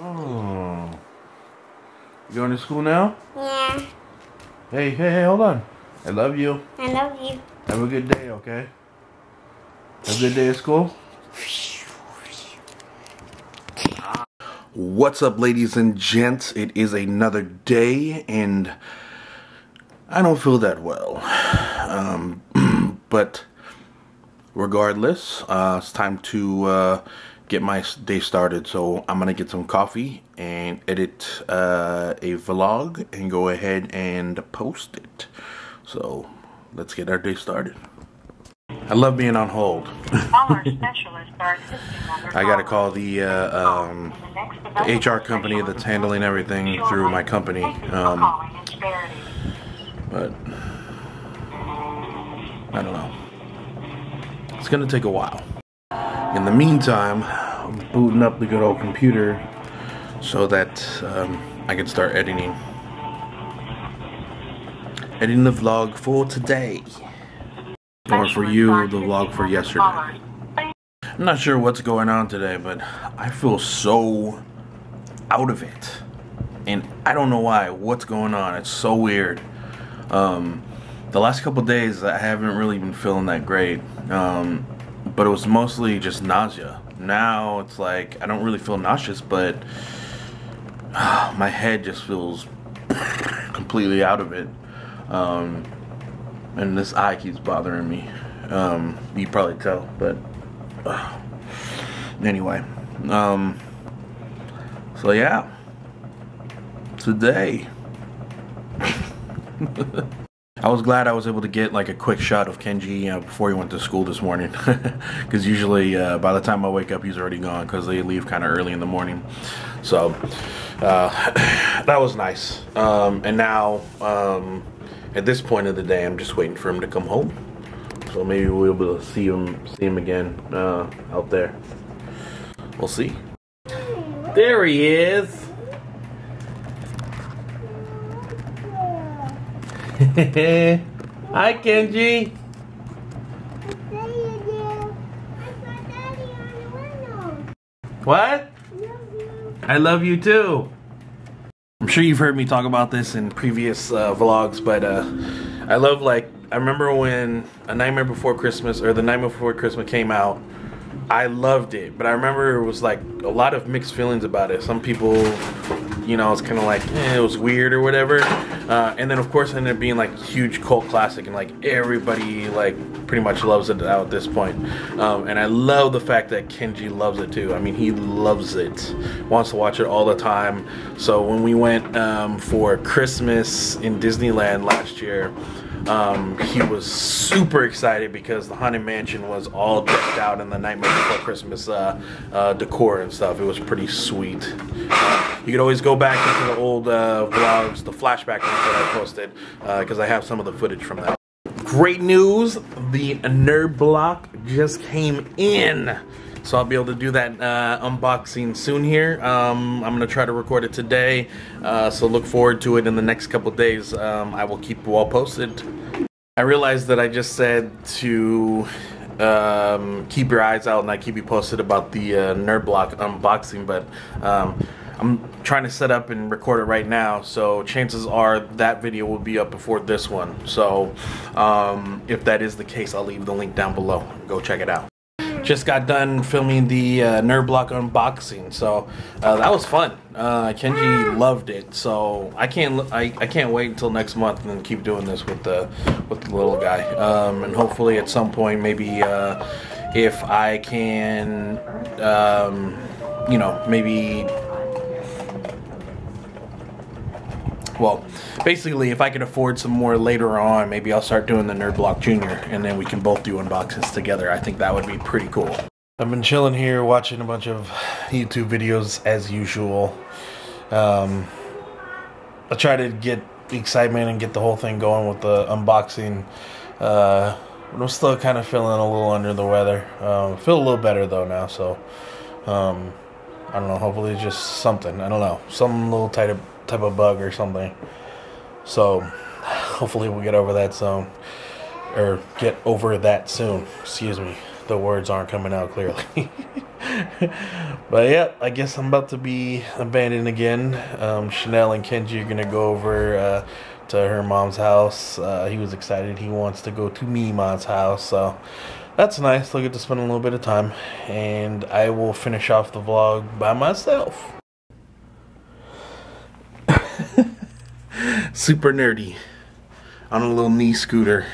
Oh. You going to school now? Yeah. Hey, hey, hey, hold on. I love you. I love you. Have a good day, okay? Have a good day at school. What's up, ladies and gents? It is another day, and I don't feel that well. But regardless, it's time to get my day started. So I'm gonna get some coffee and edit a vlog and go ahead and post it. So let's get our day started. I love being on hold. I gotta call the HR company that's handling everything through my company. But I don't know. It's gonna take a while. In the meantime, I'm booting up the good old computer so that I can start editing. Editing the vlog for today. Or for you, the vlog for yesterday. I'm not sure what's going on today, but I feel so out of it. And I don't know why. What's going on? It's so weird. The last couple days, I haven't really been feeling that great. But it was mostly just nausea. Now it's like I don't really feel nauseous, but my head just feels completely out of it. And this eye keeps bothering me. You probably tell, but anyway. So yeah, today. I was glad I was able to get like a quick shot of Kenji before he went to school this morning, because usually by the time I wake up he's already gone, because they leave kind of early in the morning. So that was nice. And now at this point of the day I'm just waiting for him to come home, so maybe we'll be able to see him again out there. We'll see. There he is. Hi, Kenji. What? I love you too. I'm sure you've heard me talk about this in previous vlogs, but I love, like, I remember when A Nightmare Before Christmas, or The Nightmare Before Christmas came out, I loved it, but I remember it was like a lot of mixed feelings about it. Some people, you know, it's kind of like, eh, it was weird or whatever. And then of course it ended up being like a huge cult classic, and like everybody like pretty much loves it now at this point. And I love the fact that Kenji loves it too. I mean, he loves it, wants to watch it all the time. So when we went for Christmas in Disneyland last year, he was super excited because the Haunted Mansion was all decked out in the Nightmare Before Christmas decor and stuff. It was pretty sweet. You could always go back into the old vlogs, the flashback ones that I posted, because I have some of the footage from that. Great news, the Nerd Block just came in. So I'll be able to do that unboxing soon here. I'm going to try to record it today, so look forward to it in the next couple days. I will keep you all posted. I realized that I just said to keep your eyes out and I keep you posted about the Nerd Block unboxing, but I'm trying to set up and record it right now, so chances are that video will be up before this one. So if that is the case, I'll leave the link down below. Go check it out. Just got done filming the Nerd Block unboxing, so that was fun. Kenji loved it, so I can't wait until next month and then keep doing this with the little guy. And hopefully at some point, maybe if I can, you know, maybe. Well, basically, if I can afford some more later on, maybe I'll start doing the Nerd Block Jr. and then we can both do unboxings together. I think that would be pretty cool. I've been chilling here watching a bunch of YouTube videos as usual. I try to get excitement and get the whole thing going with the unboxing. But I'm still kind of feeling a little under the weather. Feel a little better though now, so I don't know. Hopefully, it's just something. I don't know. Some little type of bug or something, so hopefully we'll get over that soon, excuse me, the words aren't coming out clearly. But yeah, I guess I'm about to be abandoned again. Chanel and Kenji are gonna go over to her mom's house. He was excited. He wants to go to Meemaw's house, so that's nice. I'll get to spend a little bit of time, and I will finish off the vlog by myself. Super nerdy on a little knee scooter,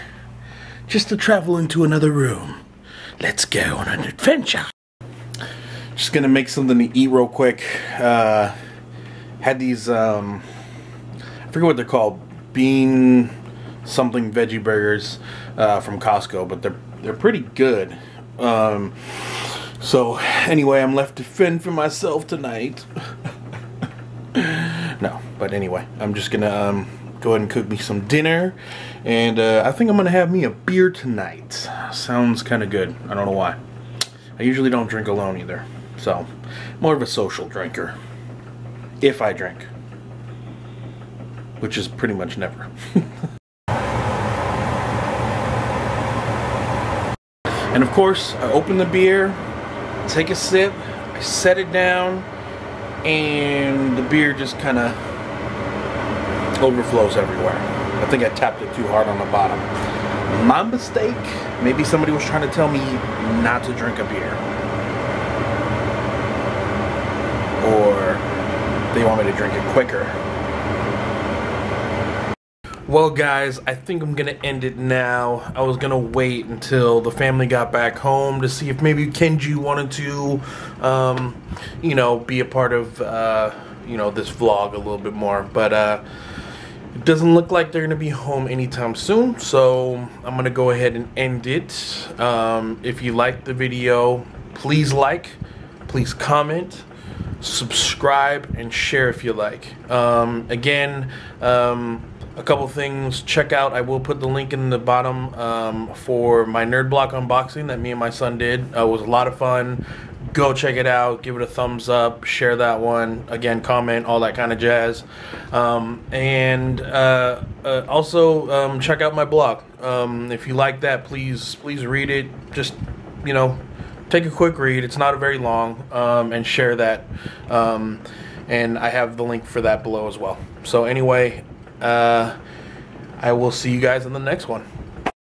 just to travel into another room. Let's go on an adventure. Just gonna make something to eat real quick. Had these, I forget what they're called, bean something veggie burgers from Costco, but they're pretty good. So anyway, I'm left to fend for myself tonight. No, but anyway, I'm just gonna go ahead and cook me some dinner, and I think I'm gonna have me a beer tonight. Sounds kinda good. I don't know why. I usually don't drink alone either, so more of a social drinker, if I drink, which is pretty much never. And of course, I open the beer, take a sip, I set it down, and the beer just kind of overflows everywhere. I think I tapped it too hard on the bottom. My mistake. Maybe somebody was trying to tell me not to drink a beer, or they want me to drink it quicker. Well guys, I think I'm gonna end it now. I was gonna wait until the family got back home to see if maybe Kenji wanted to you know, be a part of you know, this vlog a little bit more, but it doesn't look like they're gonna be home anytime soon, so I'm gonna go ahead and end it. If you liked the video, please like, please comment, subscribe, and share if you like. Again, a couple things, check out, I will put the link in the bottom for my Nerd Block unboxing that me and my son did. It was a lot of fun. Go check it out, give it a thumbs up, share that one, again, comment, all that kind of jazz. Also check out my blog. If you like that, please read it. Just, you know, take a quick read, it's not very long, and share that. And I have the link for that below as well. So anyway, I will see you guys in the next one.